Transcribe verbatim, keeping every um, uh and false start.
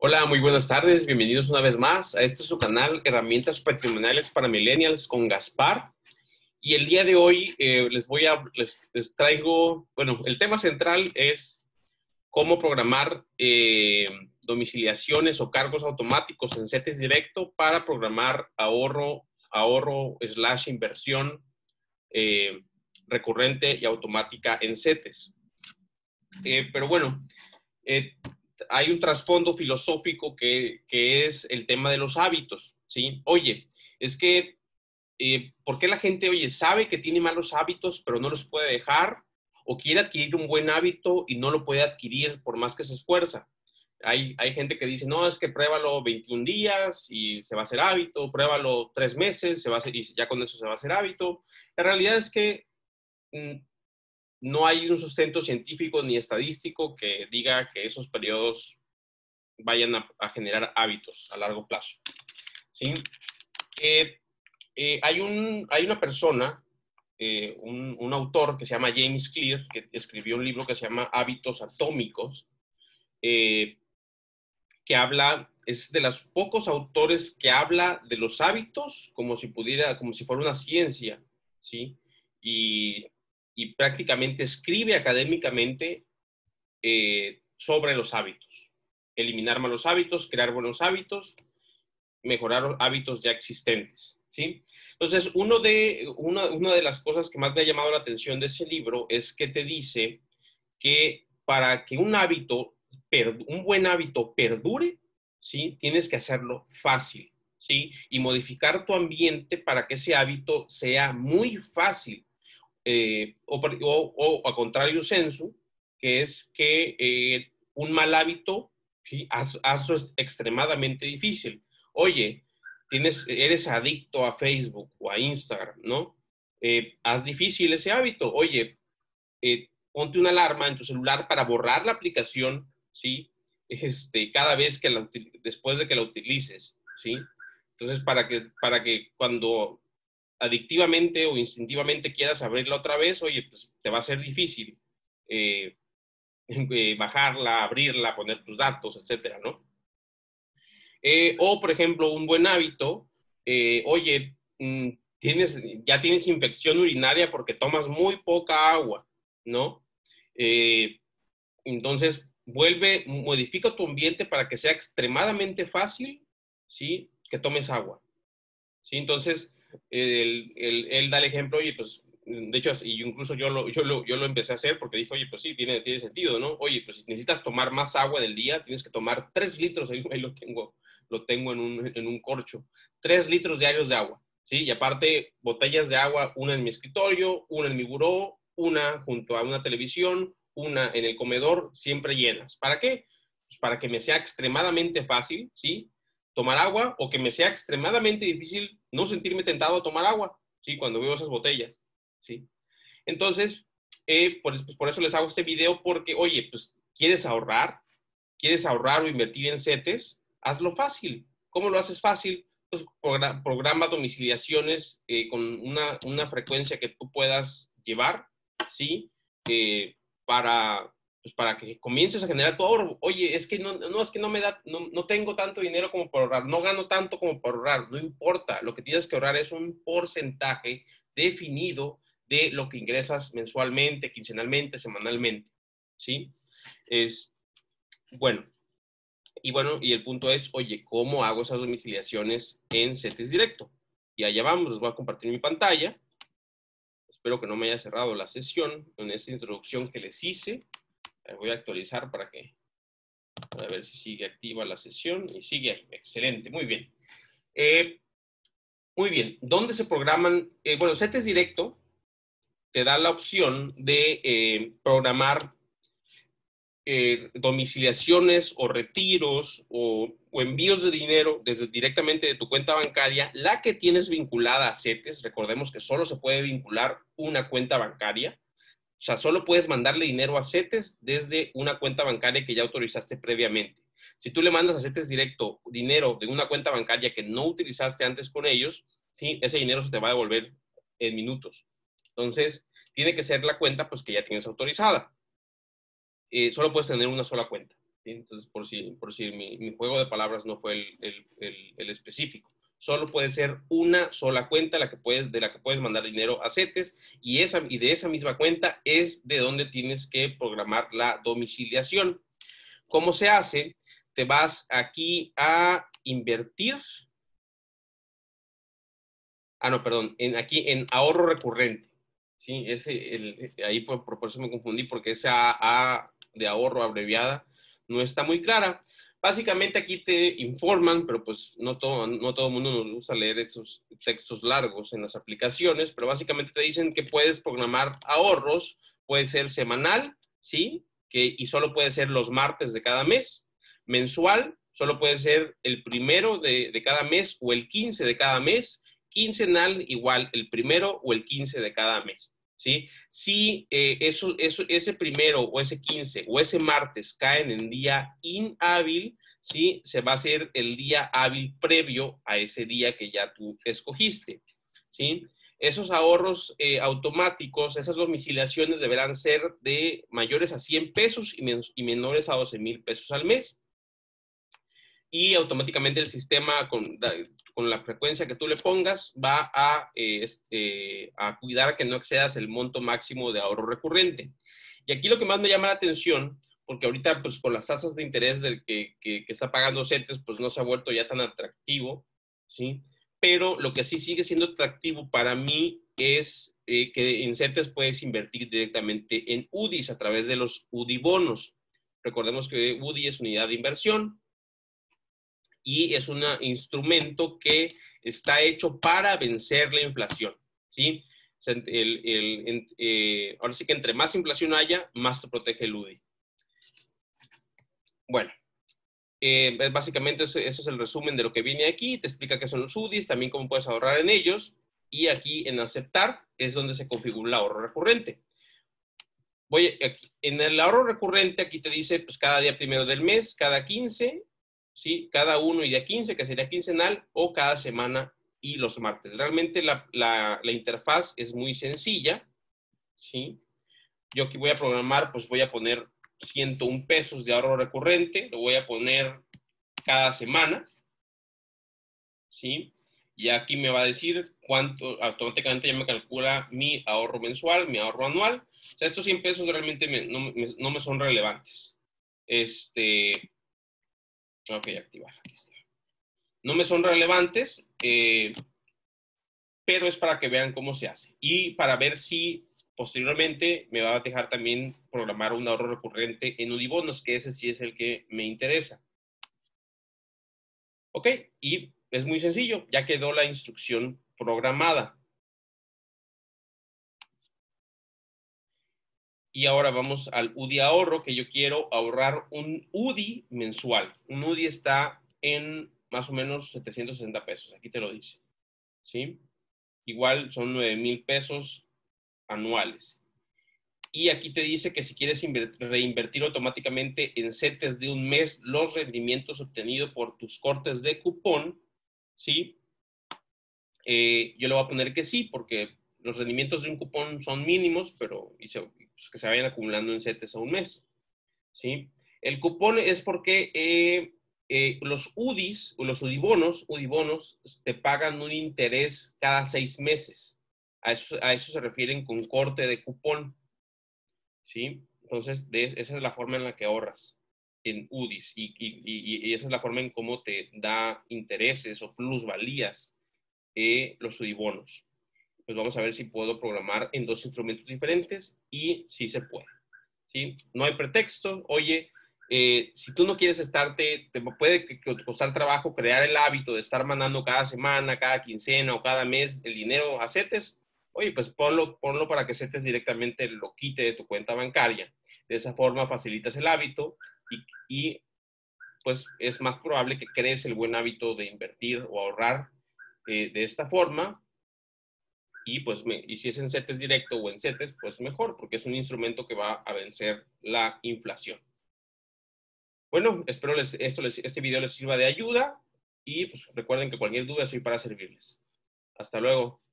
Hola, muy buenas tardes. Bienvenidos una vez más a este su canal, Herramientas Patrimoniales para Millennials con Gaspar. Y el día de hoy eh, les voy a, les, les traigo, bueno, el tema central es cómo programar eh, domiciliaciones o cargos automáticos en CETES Directo para programar ahorro, ahorro slash inversión eh, recurrente y automática en CETES. Eh, pero bueno, eh, hay un trasfondo filosófico que, que es el tema de los hábitos, ¿sí? Oye, es que, eh, ¿por qué la gente, oye, sabe que tiene malos hábitos, pero no los puede dejar? ¿O quiere adquirir un buen hábito y no lo puede adquirir por más que se esfuerza? Hay, hay gente que dice, no, es que pruébalo veintiún días y se va a hacer hábito, pruébalo tres meses se va a hacer, y ya con eso se va a hacer hábito. La realidad es que mm, no hay un sustento científico ni estadístico que diga que esos periodos vayan a, a generar hábitos a largo plazo, ¿sí? Eh, eh, hay, un, hay una persona, eh, un, un autor que se llama James Clear, que escribió un libro que se llama Hábitos Atómicos, eh, que habla, es de los pocos autores que habla de los hábitos como si pudiera, como si fuera una ciencia, ¿sí? Y... y prácticamente escribe académicamente eh, sobre los hábitos. Eliminar malos hábitos, crear buenos hábitos, mejorar hábitos ya existentes, ¿sí? Entonces, uno de, una, una de las cosas que más me ha llamado la atención de ese libro es que te dice que para que un hábito, un buen hábito perdure, ¿sí? Tienes que hacerlo fácil, ¿sí? Y modificar tu ambiente para que ese hábito sea muy fácil. Eh, o, o, o a contrario sensu, que es que eh, un mal hábito, ¿sí? Haz, hazlo extremadamente difícil. Oye, tienes, eres adicto a Facebook o a Instagram, ¿no? Eh, haz difícil ese hábito. Oye, eh, ponte una alarma en tu celular para borrar la aplicación, ¿sí? Este, cada vez que la, después de que la utilices, ¿sí? Entonces, para que, para que cuando adictivamente o instintivamente quieras abrirla otra vez, oye, pues te va a ser difícil eh, eh, bajarla, abrirla, poner tus datos, etcétera, ¿no? Eh, o, por ejemplo, un buen hábito, eh, oye, tienes, ya tienes infección urinaria porque tomas muy poca agua, ¿no? Eh, entonces, vuelve, modifica tu ambiente para que sea extremadamente fácil, ¿sí? Que tomes agua, ¿sí? Entonces, Él, él, él da el ejemplo, oye, pues, de hecho, incluso yo lo, yo, lo, yo lo empecé a hacer porque dije, oye, pues sí, tiene, tiene sentido, ¿no? Oye, pues necesitas tomar más agua del día, tienes que tomar tres litros, ahí, ahí lo tengo, lo tengo en, un, en un corcho, tres litros diarios de agua, ¿sí? Y aparte, botellas de agua, una en mi escritorio, una en mi buró, una junto a una televisión, una en el comedor, siempre llenas. ¿Para qué? Pues para que me sea extremadamente fácil, ¿sí? Tomar agua, o que me sea extremadamente difícil no sentirme tentado a tomar agua, ¿sí? Cuando veo esas botellas, ¿sí? Entonces, eh, por, pues por eso les hago este video, porque, oye, pues, ¿quieres ahorrar? ¿Quieres ahorrar o invertir en CETES? Hazlo fácil. ¿Cómo lo haces fácil? Pues programa, programa domiciliaciones eh, con una, una frecuencia que tú puedas llevar, ¿sí? Eh, para... pues para que comiences a generar tu ahorro. Oye, es que no, no, es que no me da, no, no tengo tanto dinero como para ahorrar, no gano tanto como para ahorrar, no importa. Lo que tienes que ahorrar es un porcentaje definido de lo que ingresas mensualmente, quincenalmente, semanalmente, ¿sí? Es, bueno, y bueno, y el punto es, oye, ¿cómo hago esas domiciliaciones en CETES Directo? Y allá vamos, les voy a compartir mi pantalla. Espero que no me haya cerrado la sesión con esta introducción que les hice. Voy a actualizar para que, para ver si sigue activa la sesión. Y sigue ahí. Excelente. Muy bien. Eh, muy bien. ¿Dónde se programan? Eh, bueno, CETES Directo te da la opción de eh, programar eh, domiciliaciones o retiros o, o envíos de dinero desde, directamente de tu cuenta bancaria, la que tienes vinculada a CETES. Recordemos que solo se puede vincular una cuenta bancaria. O sea, solo puedes mandarle dinero a CETES desde una cuenta bancaria que ya autorizaste previamente. Si tú le mandas a CETES Directo dinero de una cuenta bancaria que no utilizaste antes con ellos, ¿sí? Ese dinero se te va a devolver en minutos. Entonces, tiene que ser la cuenta pues, que ya tienes autorizada. Eh, solo puedes tener una sola cuenta, Entonces, por si, por si mi, mi juego de palabras no fue el, el, el, el específico. Solo puede ser una sola cuenta la que puedes, de la que puedes mandar dinero a CETES, y, esa, y de esa misma cuenta es de donde tienes que programar la domiciliación. ¿Cómo se hace? Te vas aquí a invertir. Ah, no, perdón. En, aquí en ahorro recurrente. Sí, ese, el, ahí por, por eso me confundí, porque esa A de ahorro abreviada no está muy clara. Básicamente aquí te informan, pero pues no todo, no todo el mundo nos gusta leer esos textos largos en las aplicaciones, pero básicamente te dicen que puedes programar ahorros, puede ser semanal, ¿sí? Que, y solo puede ser los martes de cada mes. Mensual, solo puede ser el primero de, de cada mes o el quince de cada mes. Quincenal, igual el primero o el quince de cada mes, ¿sí? Si eh, eso, eso, ese primero o ese quince o ese martes caen en día inhábil, ¿sí? Se va a hacer el día hábil previo a ese día que ya tú escogiste, ¿sí? Esos ahorros eh, automáticos, esas domiciliaciones deberán ser de mayores a cien pesos y, men y menores a doce mil pesos al mes. Y automáticamente el sistema, con, con la frecuencia que tú le pongas, va a, eh, este, a cuidar que no excedas el monto máximo de ahorro recurrente. Y aquí lo que más me llama la atención, porque ahorita pues con las tasas de interés del que, que, que está pagando CETES, pues no se ha vuelto ya tan atractivo, ¿sí? Pero lo que sí sigue siendo atractivo para mí es eh, que en CETES puedes invertir directamente en U D Is a través de los Udibonos. Recordemos que U D I es unidad de inversión. Y es un instrumento que está hecho para vencer la inflación, ¿sí? El, el, el, eh, ahora sí que entre más inflación haya, más se protege el U D I. Bueno, eh, básicamente eso, eso es el resumen de lo que viene aquí. Te explica qué son los U D Is, también cómo puedes ahorrar en ellos. Y aquí en aceptar es donde se configura el ahorro recurrente. Voy aquí, en el ahorro recurrente aquí te dice pues, cada día primero del mes, cada quince... ¿sí? Cada uno y día quince, que sería quincenal, o cada semana y los martes. Realmente la, la, la interfaz es muy sencilla, ¿sí? Yo aquí voy a programar, pues voy a poner ciento un pesos de ahorro recurrente, lo voy a poner cada semana, ¿sí? Y aquí me va a decir cuánto, automáticamente ya me calcula mi ahorro mensual, mi ahorro anual. O sea, estos cien pesos realmente me, no, me, no me son relevantes. Este... Ok, activar. Aquí está. No me son relevantes, eh, pero es para que vean cómo se hace. Y para ver si posteriormente me va a dejar también programar un ahorro recurrente en Udibonos, que ese sí es el que me interesa. Ok, y es muy sencillo. Ya quedó la instrucción programada. Y ahora vamos al U D I ahorro, que yo quiero ahorrar un U D I mensual. Un U D I está en más o menos setecientos sesenta pesos. Aquí te lo dice. ¿Sí? Igual son nueve mil pesos anuales. Y aquí te dice que si quieres reinvertir automáticamente en CETES de un mes los rendimientos obtenidos por tus cortes de cupón, ¿sí? Eh, yo le voy a poner que sí, porque los rendimientos de un cupón son mínimos, pero y se, pues, que se vayan acumulando en CETES a un mes, ¿sí? El cupón es porque eh, eh, los U D Is, o los Udibonos, Udibonos, te pagan un interés cada seis meses. A eso, a eso se refieren con corte de cupón, ¿sí? Entonces, de, esa es la forma en la que ahorras en U D Is y, y, y, y esa es la forma en cómo te da intereses o plusvalías eh, los Udibonos. Pues vamos a ver si puedo programar en dos instrumentos diferentes y si se puede, ¿sí? No hay pretexto. Oye, eh, si tú no quieres estarte, te puede costar trabajo crear el hábito de estar mandando cada semana, cada quincena o cada mes el dinero a CETES. Oye, pues ponlo, ponlo para que CETES directamente lo quite de tu cuenta bancaria. De esa forma facilitas el hábito y, y pues es más probable que crees el buen hábito de invertir o ahorrar eh, de esta forma. Y, pues me, y si es en CETES Directo o en CETES, pues mejor, porque es un instrumento que va a vencer la inflación. Bueno, espero les, esto les, este video les sirva de ayuda y pues, recuerden que cualquier duda soy para servirles. Hasta luego.